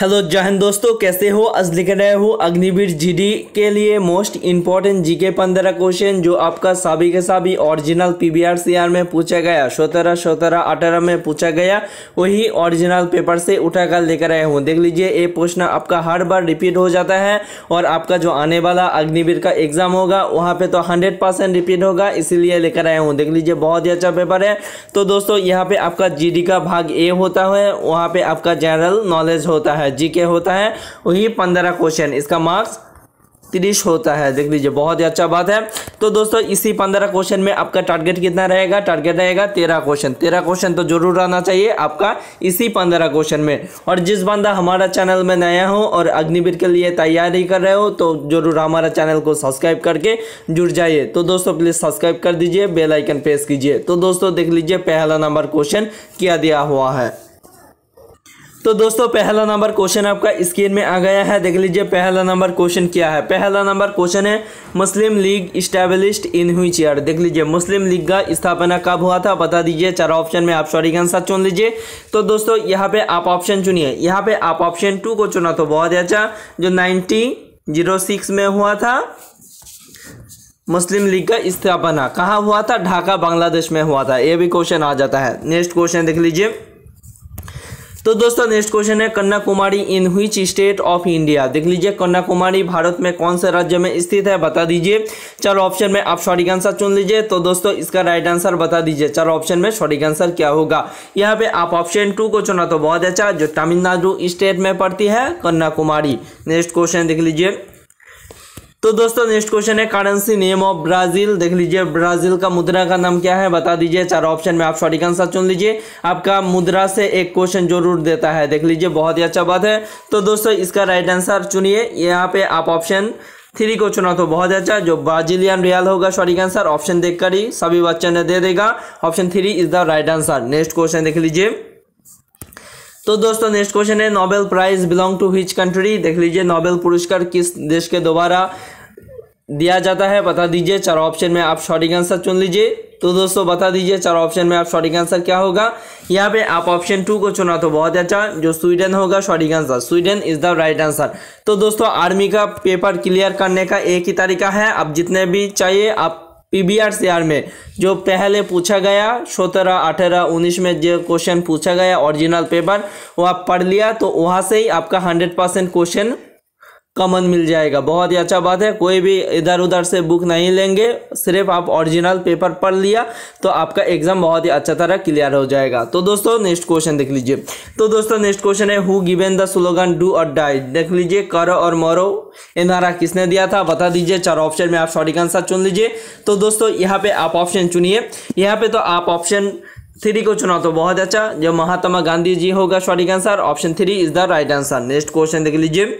Hello जय हिंद दोस्तों, कैसे हो। आज लेकर आए हो अग्निवीर जीडी के लिए मोस्ट इंपॉर्टेंट जीके 15 क्वेश्चन जो आपका सभी के सभी ओरिजिनल पीबीआरसीआर में पूछा गया, 17, 18 में पूछा गया, वही ओरिजिनल पेपर से उठाकर लेकर आए हूँ। देख लीजिए, ये प्रश्न आपका हर बार रिपीट हो जाता है और आपका जो आने वाला अग्निवीर का एग्जाम होगा वहाँ पर तो 100% रिपीट होगा, इसीलिए लेकर आए हूँ। देख लीजिए, बहुत ही अच्छा पेपर है। तो दोस्तों यहाँ पर आपका जीडी का भाग ए होता है, वहाँ पर आपका जनरल नॉलेज होता है, जीके होता है, वही 15 क्वेश्चन, इसका मार्क्स 30 होता है। देख लीजिए, बहुत ही अच्छा बात है। तो दोस्तों इसी 15 क्वेश्चन में आपका टारगेट कितना रहेगा, टारगेट रहेगा 13 क्वेश्चन। 13 क्वेश्चन तो जरूर आना चाहिए आपका इसी 15 क्वेश्चन में। और जिस बंदा हमारा चैनल में नया हो और अग्निवीर के लिए तैयारी कर रहे हो तो जरूर हमारा चैनल को सब्सक्राइब करके जुड़ जाइए। तो दोस्तों प्लीज़ सब्सक्राइब कर दीजिए, बेल आइकन प्रेस कीजिए। तो दोस्तों देख लीजिए, पहला नंबर क्वेश्चन क्या दिया हुआ है। तो दोस्तों पहला नंबर क्वेश्चन आपका स्क्रीन में आ गया है। देख लीजिए, पहला नंबर क्वेश्चन क्या है। पहला नंबर क्वेश्चन है Muslim League established in which year. देख लीजिए, मुस्लिम लीग का स्थापना कब हुआ था, बता दीजिए। चार ऑप्शन में आप सॉरी आंसर चुन लीजिए। तो दोस्तों यहाँ पे आप ऑप्शन चुनिए, यहाँ पे आप ऑप्शन 2 को चुना तो बहुत अच्छा, जो 1906 में हुआ था। मुस्लिम लीग का स्थापना कहाँ हुआ था, ढाका बांग्लादेश में हुआ था। ये भी क्वेश्चन आ जाता है। नेक्स्ट क्वेश्चन देख लीजिए। तो दोस्तों नेक्स्ट क्वेश्चन है Kanyakumari in which state of India. देख लीजिए, कन्याकुमारी भारत में कौन से राज्य में स्थित है, बता दीजिए। चार ऑप्शन में आप सॉरी आंसर चुन लीजिए। तो दोस्तों इसका राइट आंसर बता दीजिए, चार ऑप्शन में सॉरी आंसर क्या होगा। यहाँ पे आप ऑप्शन 2 को चुना तो बहुत अच्छा, जो तमिलनाडु स्टेट में पड़ती है कन्याकुमारी। नेक्स्ट क्वेश्चन देख लीजिए। तो दोस्तों नेक्स्ट क्वेश्चन है करेंसी नेम ऑफ ब्राजील। देख लीजिए, ब्राजील का मुद्रा का नाम क्या है, बता दीजिए। चार ऑप्शन में आप सॉरी आंसर चुन लीजिए। आपका मुद्रा से एक क्वेश्चन जरूर देता है। देख लीजिए, बहुत ही अच्छा बात है। तो दोस्तों इसका राइट आंसर चुनिए। यहाँ पे आप ऑप्शन 3 को चुना तो बहुत अच्छा, जो ब्राजीलियन रियल होगा सॉरी आंसर। ऑप्शन देख कर ही सभी बच्चों ने दे देगा। Option 3 is the right answer. Next question देख लीजिए। तो दोस्तों नेक्स्ट क्वेश्चन है Nobel prize belong to which country. देख लीजिए, नोबेल पुरस्कार किस देश के द्वारा दिया जाता है, बता दीजिए। चार ऑप्शन में आप सॉरी आंसर चुन लीजिए। तो दोस्तों बता दीजिए, चार ऑप्शन में आप सॉरी आंसर क्या होगा। यहाँ पे आप ऑप्शन 2 को चुना तो बहुत अच्छा, जो स्वीडन होगा sorry answer. Sweden is the right answer. तो दोस्तों आर्मी का पेपर क्लियर करने का एक ही तरीका है। आप जितने भी चाहिए आप पीबीआरसीआर में जो पहले पूछा गया 17, 18, 19 में जो क्वेश्चन पूछा गया ओरिजिनल पेपर, वो आप पढ़ लिया तो वहाँ से ही आपका 100% क्वेश्चन कॉमन मिल जाएगा। बहुत ही अच्छा बात है। कोई भी इधर उधर से बुक नहीं लेंगे, सिर्फ आप ओरिजिनल पेपर पढ़ लिया तो आपका एग्जाम बहुत ही अच्छा तरह क्लियर हो जाएगा। तो दोस्तों नेक्स्ट क्वेश्चन देख लीजिए। तो दोस्तों नेक्स्ट क्वेश्चन है who given the slogan do और डाई। देख लीजिए, करो और मरो ये नारा किसने दिया था, बता दीजिए। चार ऑप्शन में आप सॉरी आंसर चुन लीजिए। तो दोस्तों यहाँ पे आप ऑप्शन चुनिए। यहाँ पे तो आप ऑप्शन 3 को चुनाओ तो बहुत अच्छा, जो महात्मा गांधी जी होगा sorry answer. Option 3 is the right answer. Next question देख लीजिए।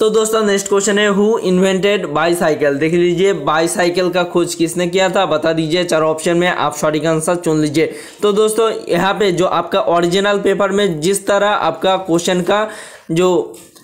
तो दोस्तों नेक्स्ट क्वेश्चन है हु इन्वेंटेड बाईसाइकिल। देख लीजिए, बाईसाइकिल का खोज किसने किया था, बता दीजिए। चार ऑप्शन में आप सॉरी आंसर चुन लीजिए। तो दोस्तों यहाँ पे जो आपका ओरिजिनल पेपर में जिस तरह आपका क्वेश्चन का जो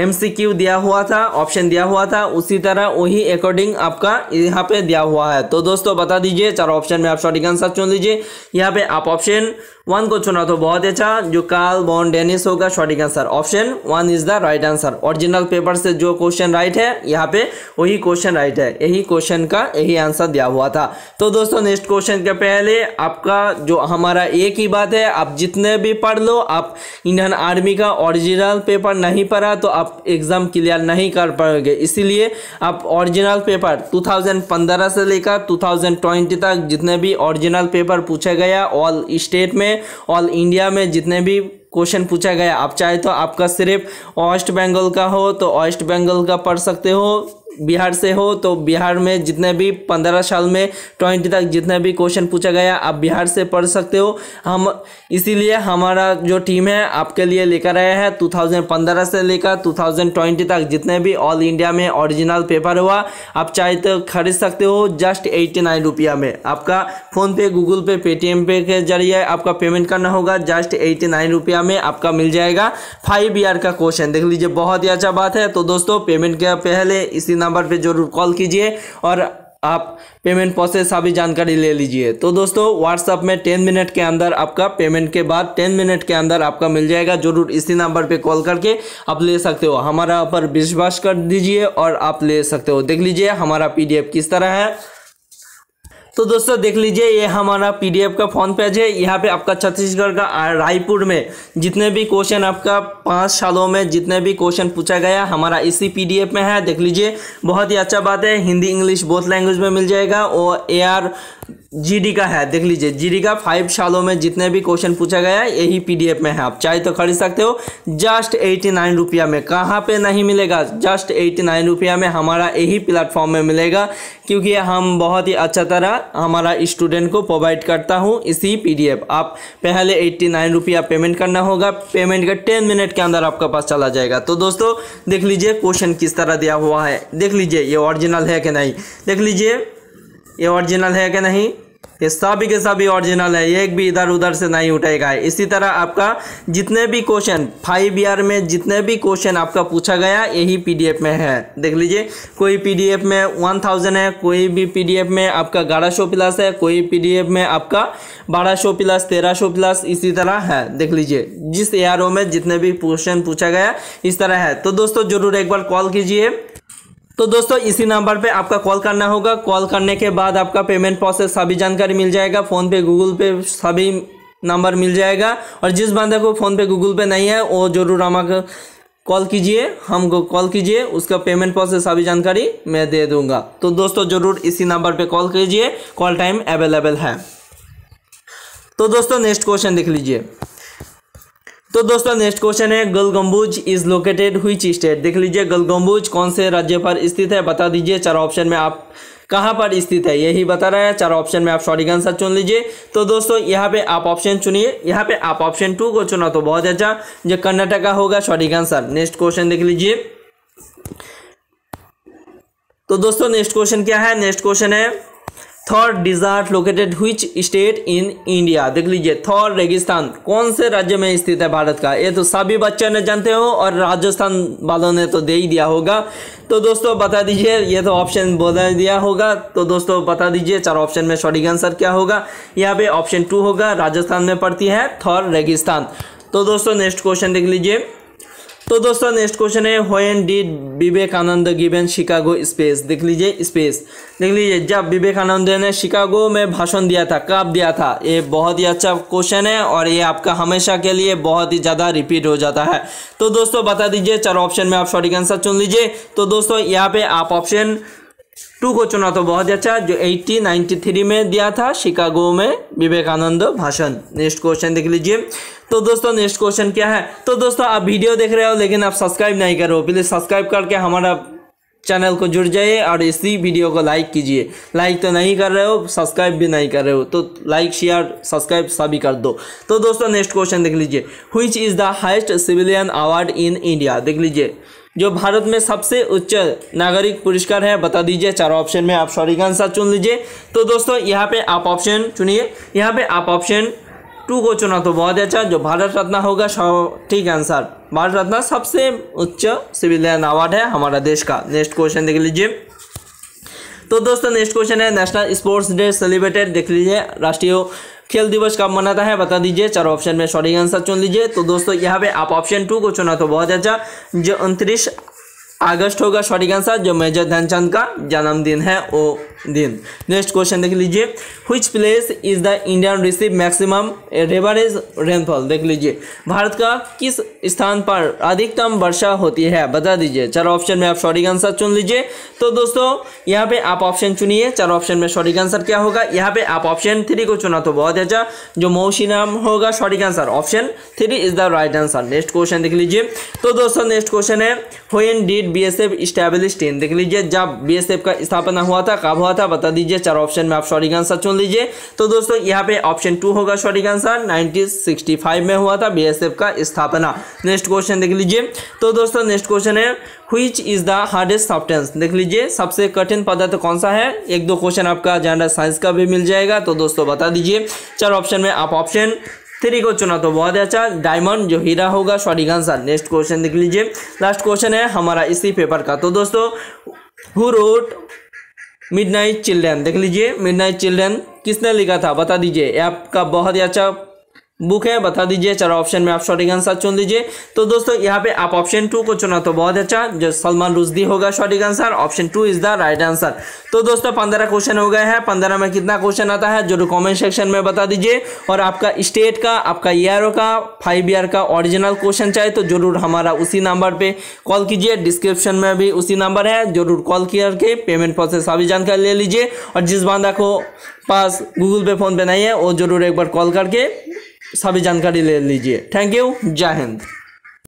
MCQ दिया हुआ था, ऑप्शन दिया हुआ था, उसी तरह वही अकॉर्डिंग आपका यहाँ पे दिया हुआ है। तो दोस्तों बता दीजिए, चार ऑप्शन में आप सॉरी आंसर चुन लीजिए। यहाँ पे आप ऑप्शन 1 को चुना तो बहुत अच्छा, जो कार्ल वॉन डेनिस होगा sorry answer. Option 1 is the right answer. Original paper से जो क्वेश्चन राइट है यहाँ पे वही क्वेश्चन राइट है, यही क्वेश्चन का यही आंसर दिया हुआ था। तो दोस्तों नेक्स्ट क्वेश्चन के पहले आपका जो हमारा एक ही बात है, आप जितने भी पढ़ लो, आप इंडियन आर्मी का ओरिजिनल पेपर नहीं पढ़ा तो आप एग्ज़ाम क्लियर नहीं कर पाओगे। इसीलिए आप ओरिजिनल पेपर 2015 से लेकर 2020 तक जितने भी ओरिजिनल पेपर पूछा गया, ऑल स्टेट में, ऑल इंडिया में जितने भी क्वेश्चन पूछा गया, आप चाहे तो आपका सिर्फ वेस्ट बंगाल का हो तो वेस्ट बंगाल का पढ़ सकते हो, बिहार से हो तो बिहार में जितने भी 15 साल में 20 तक जितने भी क्वेश्चन पूछा गया, आप बिहार से पढ़ सकते हो। हम इसीलिए हमारा जो टीम है आपके लिए लेकर आया है 2015 से लेकर 2020 तक जितने भी ऑल इंडिया में ओरिजिनल पेपर हुआ, आप चाहे तो खरीद सकते हो जस्ट 89 रुपया में। आपका फ़ोनपे, गूगल पे, पेटीएम पे के जरिए आपका पेमेंट करना होगा। जस्ट 89 रुपया में आपका मिल जाएगा 5 ईयर का क्वेश्चन। देख लीजिए, बहुत ही अच्छा बात है। तो दोस्तों पेमेंट के पहले इसी नंबर पे जरूर कॉल कीजिए और आप पेमेंट प्रोसेस सारी जानकारी ले लीजिए। तो दोस्तों व्हाट्सएप में 10 मिनट के अंदर आपका पेमेंट के बाद 10 मिनट के अंदर आपका मिल जाएगा। जरूर इसी नंबर पे कॉल करके आप ले सकते हो, हमारा पर विश्वास कर दीजिए और आप ले सकते हो। देख लीजिए हमारा पीडीएफ किस तरह है। तो दोस्तों देख लीजिए ये हमारा पीडीएफ का फ्रंट पेज है। यहाँ पे आपका छत्तीसगढ़ का रायपुर में जितने भी क्वेश्चन आपका 5 सालों में जितने भी क्वेश्चन पूछा गया हमारा इसी पीडीएफ में है। देख लीजिए बहुत ही अच्छा बात है, हिंदी इंग्लिश बोथ लैंग्वेज में मिल जाएगा। और AR GD का है, देख लीजिए GD का 5 सालों में जितने भी क्वेश्चन पूछा गया यही पीडीएफ में है। आप चाहे तो खरीद सकते हो जस्ट 89 रुपया में। कहाँ पे नहीं मिलेगा, जस्ट 89 रुपया में हमारा यही प्लेटफॉर्म में मिलेगा, क्योंकि हम बहुत ही अच्छा तरह हमारा स्टूडेंट को प्रोवाइड करता हूँ इसी पीडीएफ। आप पहले 89 रुपया पेमेंट करना होगा, पेमेंट का 10 मिनट के अंदर आपका पास चला जाएगा। तो दोस्तों देख लीजिए क्वेश्चन किस तरह दिया हुआ है, देख लीजिए ये ओरिजिनल है कि नहीं, देख लीजिए ये ओरिजिनल है कि नहीं, ये सभी के सभी ओरिजिनल है, ये एक भी इधर उधर से नहीं उठाएगा। इसी तरह आपका जितने भी क्वेश्चन 5 ईयर में जितने भी क्वेश्चन आपका पूछा गया यही पीडीएफ में है। देख लीजिए कोई पीडीएफ में 1000 है, कोई भी पीडीएफ में आपका 1100 प्लस है, कोई पीडीएफ में आपका 1200 प्लस 1300 प्लस इसी तरह है। देख लीजिए जिस एआरओ में जितने भी क्वेश्चन पूछा गया इस तरह है। तो दोस्तों जरूर एक बार कॉल कीजिए। तो दोस्तों इसी नंबर पे आपका कॉल करना होगा। कॉल करने के बाद आपका पेमेंट प्रोसेस सभी जानकारी मिल जाएगा, फ़ोन पे गूगल पे सभी नंबर मिल जाएगा। और जिस बंदे को फ़ोन पे गूगल पे नहीं है वो जरूर हमारे कॉल कीजिए, हमको कॉल कीजिए, उसका पेमेंट प्रोसेस सभी जानकारी मैं दे दूंगा। तो दोस्तों ज़रूर इसी नंबर पे कॉल कीजिए, कॉल टाइम अवेलेबल है। तो दोस्तों नेक्स्ट क्वेश्चन देख लीजिए। तो दोस्तों नेक्स्ट क्वेश्चन है गोल गुंबज इज लोकेटेड व्हिच स्टेट। देख लीजिए गोल गुंबज कौन से राज्य पर स्थित है, बता दीजिए। 4 ऑप्शन में आप कहाँ पर स्थित है यही बता रहा है, 4 ऑप्शन में आप सॉरी आंसर चुन लीजिए। तो दोस्तों यहाँ पे आप ऑप्शन चुनिए, यहाँ पे आप ऑप्शन 2 को चुना तो बहुत अच्छा, जो कर्नाटका होगा सॉरी आंसर। नेक्स्ट क्वेश्चन देख लीजिए। तो दोस्तों नेक्स्ट क्वेश्चन क्या है, नेक्स्ट क्वेश्चन है Thar desert located which state in India. देख लीजिए थार रेगिस्तान कौन से राज्य में स्थित है भारत का, ये तो सभी बच्चों ने जानते हो और राजस्थान वालों ने तो दे ही दिया होगा। तो दोस्तों बता दीजिए, ये तो ऑप्शन बोला दिया होगा। तो दोस्तों बता दीजिए 4 ऑप्शन में सॉरी आंसर क्या होगा, यहाँ पे ऑप्शन 2 होगा, राजस्थान में पड़ती है थार रेगिस्तान। तो दोस्तों नेक्स्ट क्वेश्चन देख लीजिए। तो दोस्तों नेक्स्ट क्वेश्चन है when did Vivekananda given Chicago speech. देख लीजिए स्पेस, देख लीजिए जब विवेकानंद ने शिकागो में भाषण दिया था, कब दिया था, ये बहुत ही अच्छा क्वेश्चन है और ये आपका हमेशा के लिए बहुत ही ज़्यादा रिपीट हो जाता है। तो दोस्तों बता दीजिए 4 ऑप्शन में आप सॉरी आंसर चुन लीजिए। तो दोस्तों यहाँ पे आप ऑप्शन 2 को चुना तो बहुत अच्छा, जो 1893 में दिया था शिकागो में विवेकानंद भाषण। नेक्स्ट क्वेश्चन देख लीजिए। तो दोस्तों नेक्स्ट क्वेश्चन क्या है, तो दोस्तों आप वीडियो देख रहे हो लेकिन आप सब्सक्राइब नहीं कर रहे हो, प्लीज़ सब्सक्राइब करके हमारा चैनल को जुड़ जाइए और इसी वीडियो को लाइक कीजिए। लाइक तो नहीं कर रहे हो, सब्सक्राइब भी नहीं कर रहे हो, तो लाइक शेयर सब्सक्राइब सभी कर दो। तो दोस्तों नेक्स्ट क्वेश्चन देख लीजिए, which is the highest civilian award in India. देख लीजिए जो भारत में सबसे उच्च नागरिक पुरस्कार है, बता दीजिए। 4 ऑप्शन में आप सॉरी आंसर चुन लीजिए। तो दोस्तों यहाँ पे आप ऑप्शन चुनिए, यहाँ पे आप ऑप्शन 2 को चुना तो बहुत अच्छा, जो भारत रत्न होगा ठीक आंसर। भारत रत्न सबसे उच्च सिविलियन अवार्ड है हमारा देश का। नेक्स्ट क्वेश्चन देख लीजिए। तो दोस्तों नेक्स्ट क्वेश्चन है नेशनल स्पोर्ट्स डे सेलिब्रेटेड। देख लीजिए राष्ट्रीय खेल दिवस कब मनाता है, बता दीजिए। 4 ऑप्शन में सॉरी आंसर चुन लीजिए। तो दोस्तों यहाँ पे आप ऑप्शन 2 को चुना तो बहुत अच्छा, जो 29 अगस्त होगा सॉरी आंसर, जो मेजर ध्यानचंद का जन्मदिन है वो दिन। नेक्स्ट क्वेश्चन देख लीजिए, which place is the Indian receive maximum average rainfall. देख लीजिए भारत का किस स्थान पर अधिकतम वर्षा होती है, बता दीजिए। 4 ऑप्शन में आप सॉरी आंसर चुन लीजिए। तो दोस्तों यहाँ पे आप ऑप्शन चुनिए, 4 ऑप्शन में सॉरी आंसर क्या होगा, यहाँ पे आप ऑप्शन 3 को चुना तो बहुत अच्छा, जो मौसीनराम होगा sorry answer. Option 3 is the right answer. Next question देख लीजिए। तो दोस्तों नेक्स्ट क्वेश्चन है when did BSF established in. देख लीजिए जब BSF का स्थापना हुआ था, कब था, बता दीजिए। 4 ऑप्शन में आप सॉरी आंसर चुन लीजिए। तो दोस्तों यहाँ पे ऑप्शन 2 होगा सॉरी आंसर। 1965 में हुआ था बीएसएफ का स्थापना। नेक्स्ट क्वेश्चन देख लीजिए। तो दोस्तों नेक्स्ट क्वेश्चन है which is the hardest substance. देख लीजिए सबसे कठिन पदार्थ कौन सा है। 1-2 क्वेश्चन आपका जनरल साइंस का भी मिल जाएगा। तो दोस्तों बता दीजिए। 4 ऑप्शन में आप ऑप्शन 3 को चुना तो बहुत अच्छा, डायमंड जो हीरा होगा सॉरी आंसर। नेक्स्ट क्वेश्चन देख लीजिए। लास्ट क्वेश्चन है हमारा इसी पेपर का। तो दोस्तों मिडनाइट चिल्ड्रन, देख लीजिए मिडनाइट चिल्ड्रन किसने लिखा था, बता दीजिए। ये आपका बहुत ही अच्छा बुक है, बता दीजिए। चार ऑप्शन में आप सॉरी आंसर चुन लीजिए। तो दोस्तों यहाँ पे आप ऑप्शन टू को चुना तो बहुत अच्छा, जो सलमान रुश्दी होगा sorry answer, option two is the right answer. तो दोस्तों 15 क्वेश्चन हो गए हैं। 15 में कितना क्वेश्चन आता है जो कमेंट सेक्शन में बता दीजिए, और आपका स्टेट का, आपका ईयर का, 5 ईयर का ओरिजिनल क्वेश्चन चाहिए तो जरूर हमारा उसी नंबर पर कॉल कीजिए। डिस्क्रिप्शन में भी उसी नंबर है, जरूर कॉल करके पेमेंट प्रोसेस सभी जानकारी ले लीजिए। और जिस बंदा को पास गूगल पे फ़ोन पे नहीं है वो जरूर एक बार कॉल करके सभी जानकारी ले लीजिए। थैंक यू, जय हिंद।